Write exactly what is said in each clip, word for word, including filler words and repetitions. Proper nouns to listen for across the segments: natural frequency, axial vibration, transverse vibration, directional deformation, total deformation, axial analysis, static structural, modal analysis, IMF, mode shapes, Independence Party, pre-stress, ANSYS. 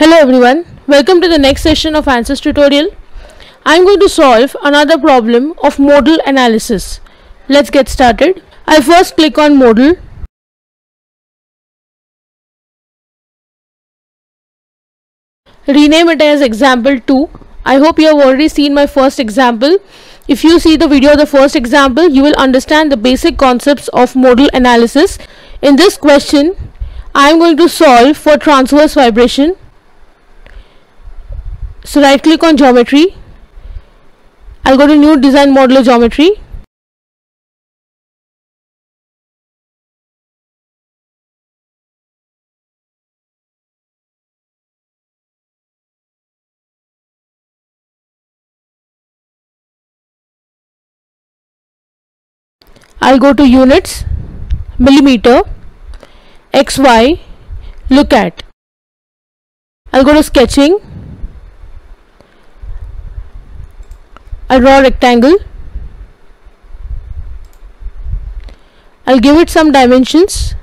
Hello everyone, welcome to the next session of ANSYS tutorial. I am going to solve another problem of modal analysis. Let's get started. I first click on modal. Rename it as example two. I hope you have already seen my first example. If you see the video of the first example, you will understand the basic concepts of modal analysis. In this question, I am going to solve for transverse vibration. So right click on geometry, I'll go to new design modular geometry. I'll go to units, millimeter, X Y, look at. I'll go to sketching. I'll draw a rectangle. I'll give it some dimensions.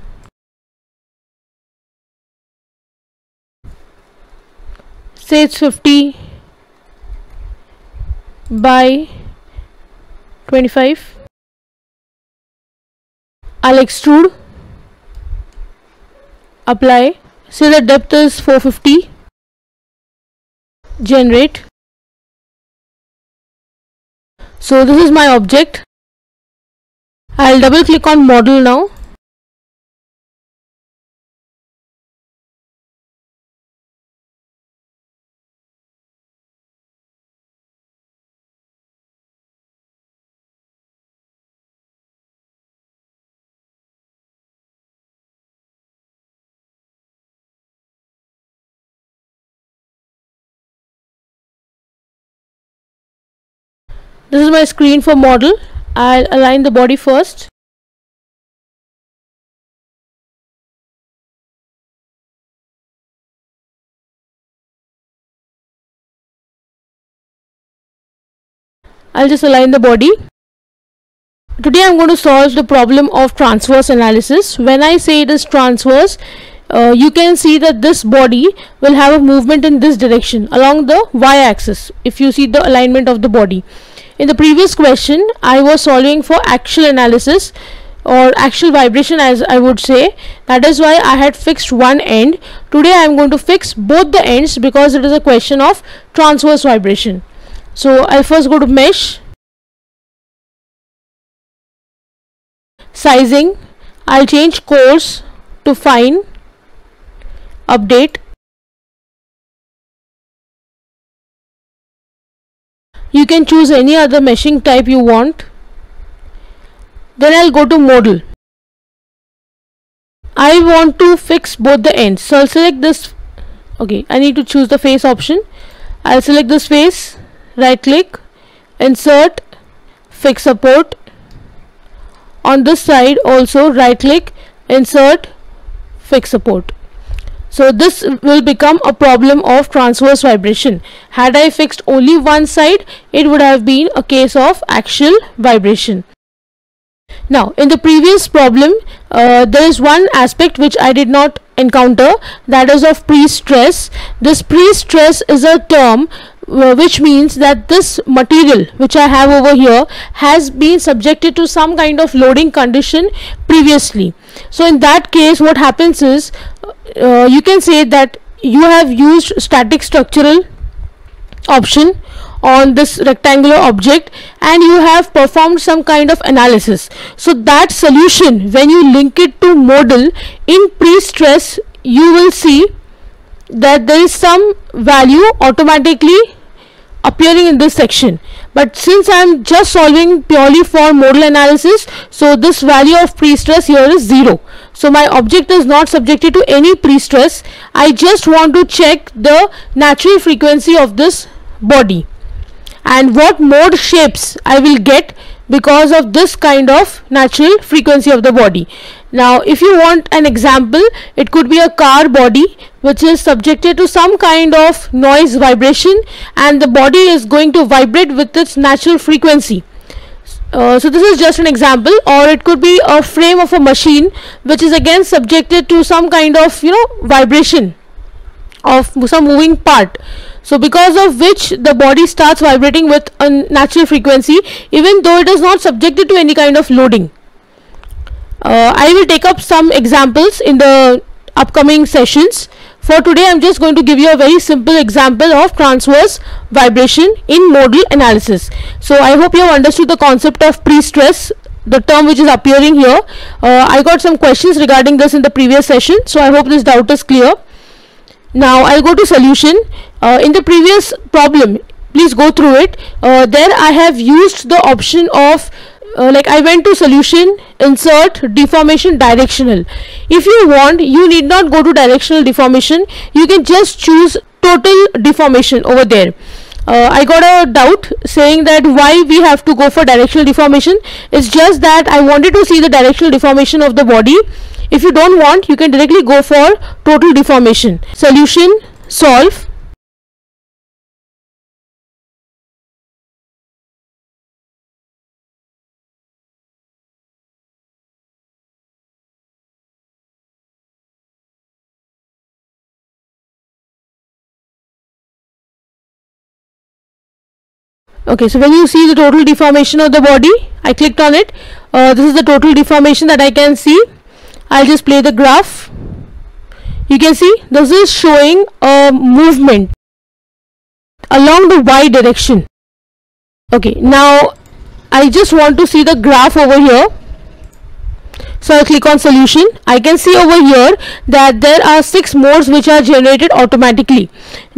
Say it's fifty by twenty-five. I'll extrude. Apply. Say the depth is four fifty. Generate. So this is my object. I'll double click on model now. This is my screen for model. I'll align the body first. I'll just align the body. Today I'm going to solve the problem of transverse analysis. When I say it is transverse, uh, you can see that this body will have a movement in this direction along the y-axis if you see the alignment of the body. In the previous question, I was solving for axial analysis or axial vibration, as I would say. That is why I had fixed one end. Today I am going to fix both the ends because it is a question of transverse vibration. So I'll first go to mesh, sizing. I'll change coarse to fine, update. You can choose any other meshing type you want. Then I'll go to modal. I want to fix both the ends, so I'll select this. Okay, I need to choose the face option. I'll select this face, right click, insert, fix support. On this side also right click, insert, fix support. So this will become a problem of transverse vibration. Had I fixed only one side, it would have been a case of axial vibration. Now in the previous problem, uh, there is one aspect which I did not encounter, that is of pre-stress. This pre-stress is a term which means that this material which I have over here has been subjected to some kind of loading condition previously. So in that case, what happens is uh, you can say that you have used static structural option on this rectangular object and you have performed some kind of analysis. So that solution, when you link it to modal in pre-stress, you will see that there is some value automatically appearing in this section. But since I am just solving purely for modal analysis, so this value of pre-stress here is zero. So my object is not subjected to any pre-stress. I just want to check the natural frequency of this body and what mode shapes I will get because of this kind of natural frequency of the body. Now if you want an example, it could be a car body which is subjected to some kind of noise vibration and the body is going to vibrate with its natural frequency. Uh, so this is just an example. Or it could be a frame of a machine which is again subjected to some kind of, you know, vibration of some moving part, so because of which the body starts vibrating with a natural frequency even though it is not subjected to any kind of loading. Uh, I will take up some examples in the upcoming sessions. For today I am just going to give you a very simple example of transverse vibration in modal analysis. So I hope you have understood the concept of pre-stress, the term which is appearing here. Uh, I got some questions regarding this in the previous session, so I hope this doubt is clear. Now I will go to solution. Uh, in the previous problem, please go through it. Uh, there I have used the option of Uh, like I went to solution, insert, deformation, directional. If you want, you need not go to directional deformation. You can just choose total deformation over there. Uh, I got a doubt saying that why we have to go for directional deformation. It's just that I wanted to see the directional deformation of the body. If you don't want, you can directly go for total deformation. Solution, solve. Okay, so when you see the total deformation of the body, I clicked on it. Uh, this is the total deformation that I can see. I'll just play the graph. You can see this is showing a movement along the y direction. Okay, now I just want to see the graph over here. So I click on solution. I can see over here that there are six modes which are generated automatically.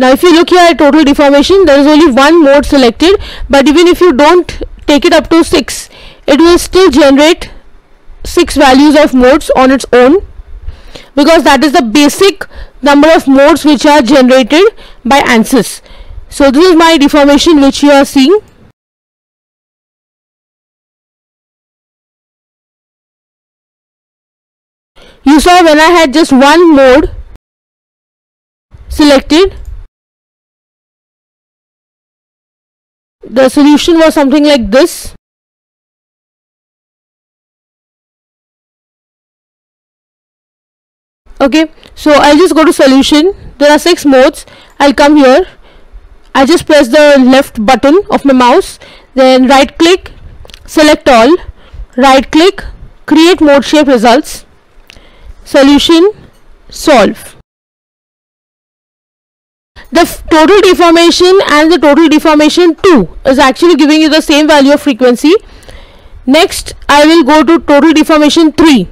Now if you look here at total deformation, there is only one mode selected, but even if you don't take it up to six, it will still generate six values of modes on its own, because that is the basic number of modes which are generated by ANSYS. So this is my deformation which you are seeing. You saw when I had just one mode selected, the solution was something like this. Okay, so I'll just go to solution. There are six modes. I'll come here. I just press the left button of my mouse, then right click, select all, right click, create mode shape results. Solution, solve. The total deformation and the total deformation two is actually giving you the same value of frequency. Next, I will go to total deformation three.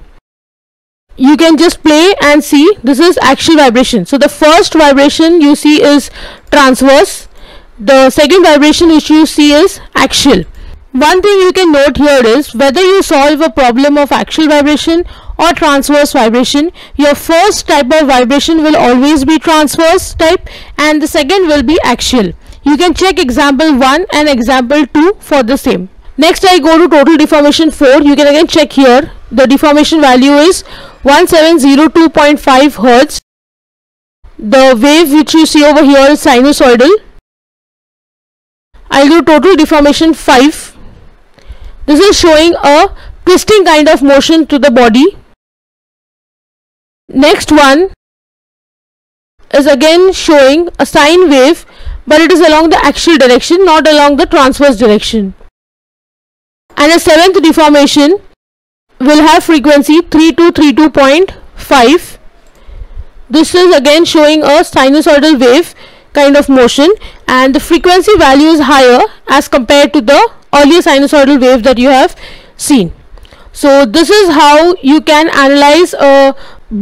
You can just play and see. This is axial vibration. So the first vibration you see is transverse. The second vibration which you see is axial. One thing you can note here is whether you solve a problem of axial vibration or transverse vibration, your first type of vibration will always be transverse type and the second will be axial. You can check example one and example two for the same. Next I go to total deformation four. You can again check here. The deformation value is one thousand seven hundred two point five hertz. The wave which you see over here is sinusoidal. I'll do total deformation five. This is showing a twisting kind of motion to the body. Next one is again showing a sine wave, but it is along the axial direction, not along the transverse direction. And the seventh deformation will have frequency three to thirty-two point five. This is again showing a sinusoidal wave kind of motion, and the frequency value is higher as compared to the earlier sinusoidal wave that you have seen. So this is how you can analyze a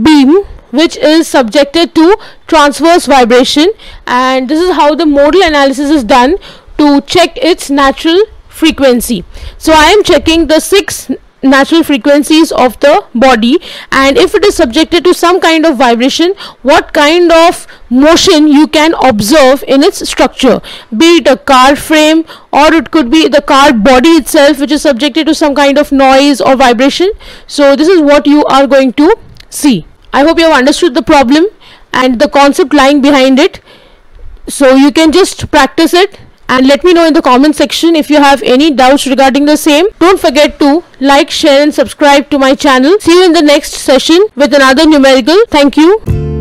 beam which is subjected to transverse vibration, and this is how the modal analysis is done to check its natural frequency. So I am checking the six natural frequencies of the body, and if it is subjected to some kind of vibration, what kind of motion you can observe in its structure, be it a car frame or it could be the car body itself which is subjected to some kind of noise or vibration. So this is what you are going to see. I hope you have understood the problem and the concept lying behind it. So you can just practice it and let me know in the comment section if you have any doubts regarding the same. Don't forget to like, share and subscribe to my channel. See you in the next session with another numerical. Thank you.